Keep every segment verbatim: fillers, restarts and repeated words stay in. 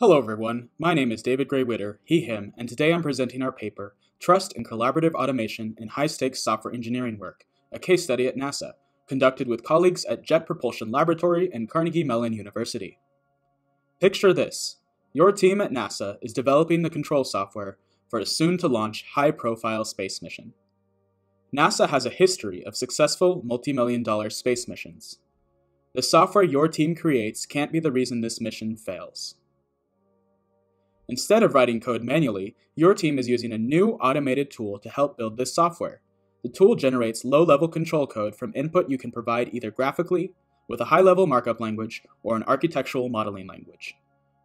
Hello everyone, my name is David Gray Widder, he, him, and today I'm presenting our paper, Trust and Collaborative Automation in High-Stakes Software Engineering Work, a case study at NASA, conducted with colleagues at Jet Propulsion Laboratory and Carnegie Mellon University. Picture this, your team at NASA is developing the control software for a soon-to-launch high-profile space mission. NASA has a history of successful multi-million dollar space missions. The software your team creates can't be the reason this mission fails. Instead of writing code manually, your team is using a new automated tool to help build this software. The tool generates low-level control code from input you can provide either graphically, with a high-level markup language, or an architectural modeling language.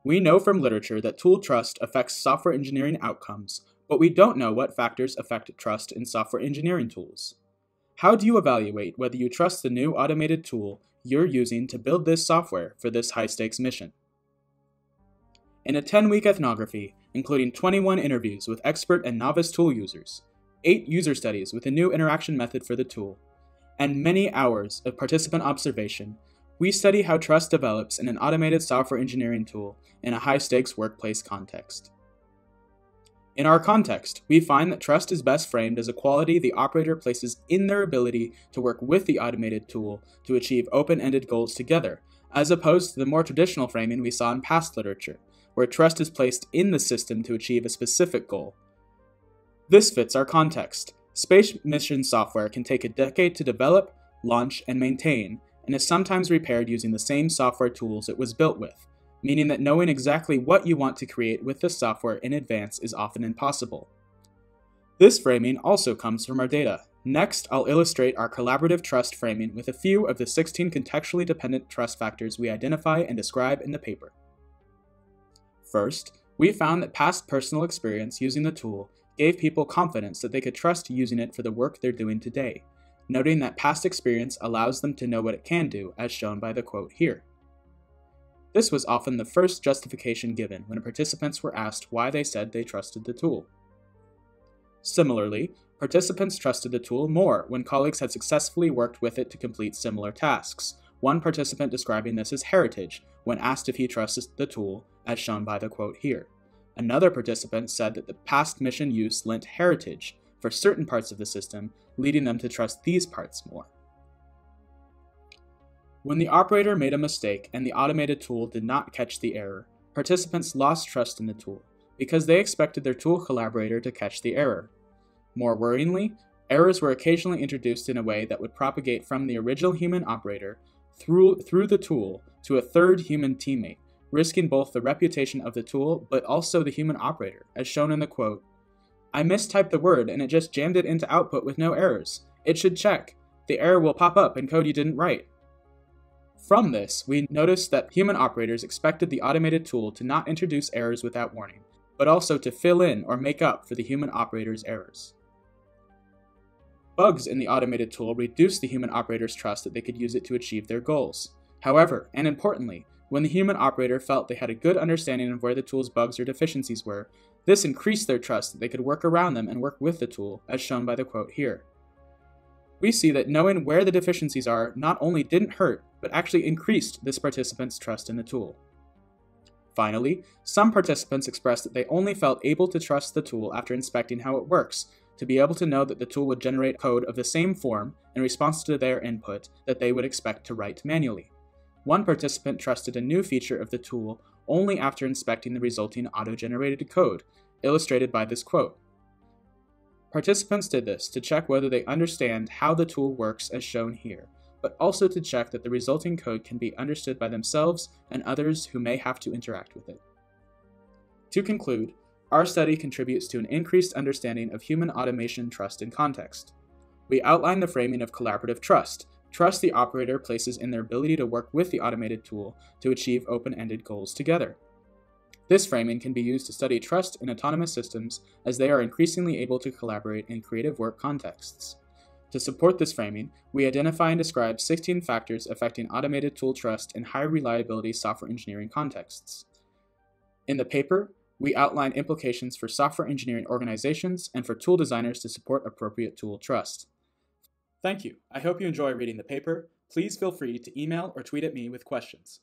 We know from literature that tool trust affects software engineering outcomes, but we don't know what factors affect trust in software engineering tools. How do you evaluate whether you trust the new automated tool you're using to build this software for this high-stakes mission? In a ten-week ethnography, including twenty-one interviews with expert and novice tool users, eight user studies with a new interaction method for the tool, and many hours of participant observation, we study how trust develops in an automated software engineering tool in a high-stakes workplace context. In our context, we find that trust is best framed as a quality the operator places in their ability to work with the automated tool to achieve open-ended goals together, as opposed to the more traditional framing we saw in past literature, where trust is placed in the system to achieve a specific goal. This fits our context. Space mission software can take a decade to develop, launch, and maintain, and is sometimes repaired using the same software tools it was built with, meaning that knowing exactly what you want to create with this software in advance is often impossible. This framing also comes from our data. Next, I'll illustrate our collaborative trust framing with a few of the sixteen contextually dependent trust factors we identify and describe in the paper. First, we found that past personal experience using the tool gave people confidence that they could trust using it for the work they're doing today, noting that past experience allows them to know what it can do, as shown by the quote here. This was often the first justification given when participants were asked why they said they trusted the tool. Similarly, participants trusted the tool more when colleagues had successfully worked with it to complete similar tasks, one participant describing this as heritage when asked if he trusts the tool, as shown by the quote here. Another participant said that the past mission use lent heritage for certain parts of the system, leading them to trust these parts more. When the operator made a mistake and the automated tool did not catch the error, participants lost trust in the tool because they expected their tool collaborator to catch the error. More worryingly, errors were occasionally introduced in a way that would propagate from the original human operator Through, through the tool to a third human teammate, risking both the reputation of the tool but also the human operator, as shown in the quote, "I mistyped the word and it just jammed it into output with no errors. It should check. The error will pop up in code you didn't write." From this, we noticed that human operators expected the automated tool to not introduce errors without warning, but also to fill in or make up for the human operator's errors. Bugs in the automated tool reduced the human operator's trust that they could use it to achieve their goals. However, and importantly, when the human operator felt they had a good understanding of where the tool's bugs or deficiencies were, this increased their trust that they could work around them and work with the tool, as shown by the quote here. We see that knowing where the deficiencies are not only didn't hurt, but actually increased this participant's trust in the tool. Finally, some participants expressed that they only felt able to trust the tool after inspecting how it works, to be able to know that the tool would generate code of the same form in response to their input that they would expect to write manually. One participant trusted a new feature of the tool only after inspecting the resulting auto-generated code, illustrated by this quote. Participants did this to check whether they understand how the tool works as shown here, but also to check that the resulting code can be understood by themselves and others who may have to interact with it. To conclude, our study contributes to an increased understanding of human automation trust in context. We outline the framing of collaborative trust, trust the operator places in their ability to work with the automated tool to achieve open-ended goals together. This framing can be used to study trust in autonomous systems as they are increasingly able to collaborate in creative work contexts. To support this framing, we identify and describe sixteen factors affecting automated tool trust in high-reliability software engineering contexts. In the paper, we outline implications for software engineering organizations and for tool designers to support appropriate tool trust. Thank you. I hope you enjoy reading the paper. Please feel free to email or tweet at me with questions.